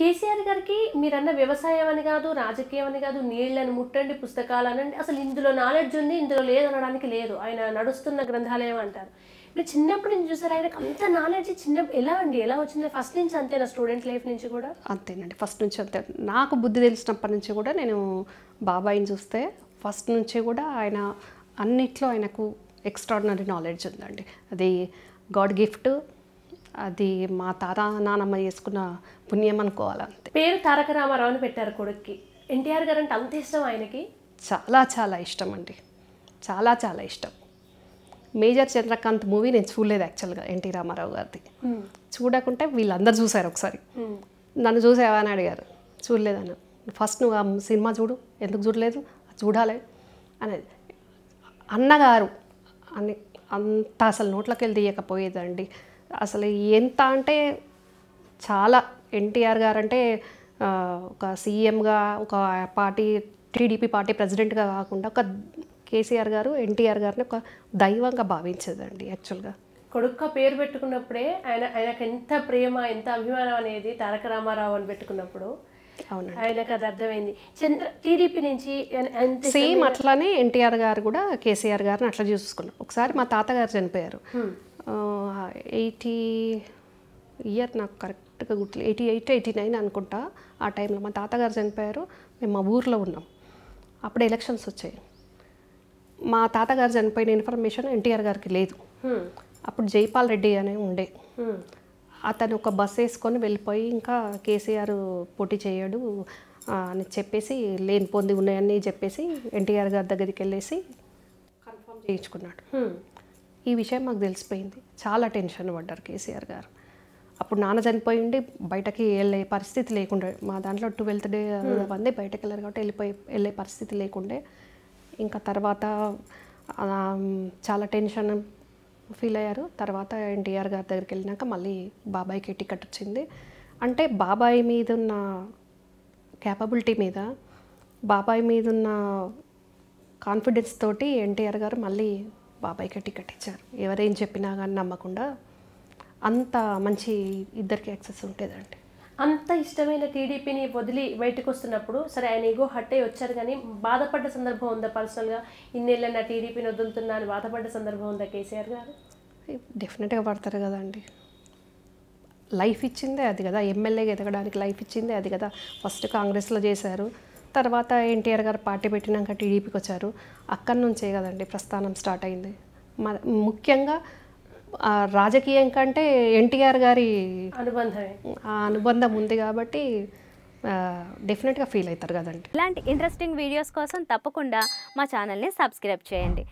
కేసీఆర్ గారికి మీరన్న వ్యవసాయం అని కాదు రాజకీయం అని కాదు నీళ్ళని ముట్టండి పుస్తకాలనండి అసలు ఇందులో నాలెడ్జ్ ఉంది ఇందులో లేదు అనడానికి లేదు ఆయన నడుస్తున్న గ్రంథాలయం అంటారు ఇప్పుడు చిన్నప్పటి నుంచి చూసారు ఆయనకి అంత నాలెడ్జ్ చిన్న ఎలా అండి ఎలా వచ్చింది ఫస్ట్ నుంచి అంతేనా స్టూడెంట్ లైఫ్ నుంచి కూడా అంతేనండి ఫస్ట్ నుంచి అంతే నాకు బుద్ధి తెలిసినప్పటి నుంచి కూడా నేను బాబాయిని చూస్తే ఫస్ట్ నుంచి కూడా ఆయన అన్నిట్లో ఆయనకు ఎక్స్ట్రాడినరీ నాలెడ్జ్ ఉందండి అది గాడ్ గిఫ్ట్ అది మా తాత నానమ్మ చేసుకున్న పుణ్యం అనుకోవాలంతే పేరు తారకరామ రావన్ పెట్టారు కొడుక్కి ఎన్టీఆర్ గారు అంటే అంత ఇష్టం ఆయనకి చాలా చాలా ఇష్టం అండి చాలా చాలా ఇష్టం మేజర్ చంద్రకాంత్ మూవీ నేను చూడలేదు యాక్చువల్గా ఎన్టీ రామారావు గారిది చూడకుంటే వీళ్ళందరూ చూశారు ఒకసారి నన్ను చూసావా అని అడిగారు చూడలేదన్న ఫస్ట్ నువ్వు ఆ సినిమా చూడు ఎందుకు చూడలేదు చూడాలి అనేది అన్నగారు అని అంత అసలు నోట్లోకి వెళ్ళి తీయకపోయేదండి అసలు ఎంత అంటే చాలా ఎన్టీఆర్ గారు అంటే ఒక సీఎంగా ఒక పార్టీ టీడీపీ పార్టీ ప్రెసిడెంట్గా కాకుండా ఒక కేసీఆర్ గారు ఎన్టీఆర్ గారిని ఒక దైవంగా భావించేదండి యాక్చువల్గా కొడుక్క పేరు పెట్టుకున్నప్పుడే ఆయనకు ఎంత ప్రేమ ఎంత అభిమానం అనేది తారక రామారావు అని పెట్టుకున్నప్పుడు అవును ఆయనకు అది అర్థమైంది టీడీపీ నుంచి సేమ్ అట్లానే ఎన్టీఆర్ గారు కూడా కేసీఆర్ గారిని అట్లా చూసుకున్నారు ఒకసారి మా తాతగారు చనిపోయారు 80 ఇయర్ నాకు కరెక్ట్గా గుర్తులేదు 88, 89 అనుకుంటా ఆ టైంలో మా తాతగారు చనిపోయారు మేము మా ఊర్లో ఉన్నాం అప్పుడు ఎలక్షన్స్ వచ్చాయి మా తాతగారు చనిపోయిన ఇన్ఫర్మేషన్ ఎన్టీఆర్ గారికి లేదు అప్పుడు జైపాల్ రెడ్డి అనే ఉండే అతను ఒక బస్ వేసుకొని వెళ్ళిపోయి ఇంకా కేసీఆర్ పోటీ చేయడు అని చెప్పేసి లేని పొంది ఉన్నాయని చెప్పేసి ఎన్టీఆర్ గారి దగ్గరికి వెళ్ళేసి కన్ఫర్మ్ చేయించుకున్నాడు ఈ విషయం మాకు తెలిసిపోయింది చాలా టెన్షన్ పడ్డారు కేసీఆర్ గారు అప్పుడు నాన్న చనిపోయి ఉండి బయటకి వెళ్ళే పరిస్థితి లేకుండా మా దాంట్లో 12th డే మంది బయటకు వెళ్ళారు కాబట్టి వెళ్ళే పరిస్థితి లేకుండే ఇంకా తర్వాత చాలా టెన్షన్ ఫీల్ అయ్యారు తర్వాత ఎన్టీఆర్ గారి దగ్గరికి వెళ్ళినాక మళ్ళీ బాబాయ్కి టికెట్ వచ్చింది అంటే బాబాయ్ మీద ఉన్న క్యాపబిలిటీ మీద బాబాయ్ మీద ఉన్న కాన్ఫిడెన్స్ తోటి ఎన్టీఆర్ గారు మళ్ళీ బాబాయ్కి టికెట్ ఇచ్చారు ఎవరేం చెప్పినా కానీ నమ్మకుండా అంత మంచి ఇద్దరికి యాక్సెస్ ఉంటుందండి అంత ఇష్టమైన టీడీపీని వదిలి బయటకు వస్తున్నప్పుడు సరే ఆయన ఈగో హట్ అయ్యి వచ్చారు కానీ బాధపడ్డ సందర్భం ఉందా పర్సనల్గా ఇన్నేళ్ళైనా టీడీపీని వదులుతున్నా అని బాధపడ్డ సందర్భం ఉందా కేసీఆర్ గారు డెఫినెట్గా పడతారు కదండి లైఫ్ ఇచ్చిందే అది కదా ఎమ్మెల్యేగా ఎదగడానికి లైఫ్ ఇచ్చిందే అది కదా ఫస్ట్ కాంగ్రెస్లో చేశారు తర్వాత ఎన్టీఆర్ గారు పార్టీ పెట్టినాక టీడీపీకి వచ్చారు అక్కడి నుంచే కదండి ప్రస్థానం స్టార్ట్ అయింది ముఖ్యంగా రాజకీయం కంటే ఎన్టీఆర్ గారి అనుబంధం ఉంది కాబట్టి డెఫినెట్గా ఫీల్ అవుతారు కదండి ఇలాంటి ఇంట్రెస్టింగ్ వీడియోస్ కోసం తప్పకుండా మా ఛానల్ని సబ్స్క్రైబ్ చేయండి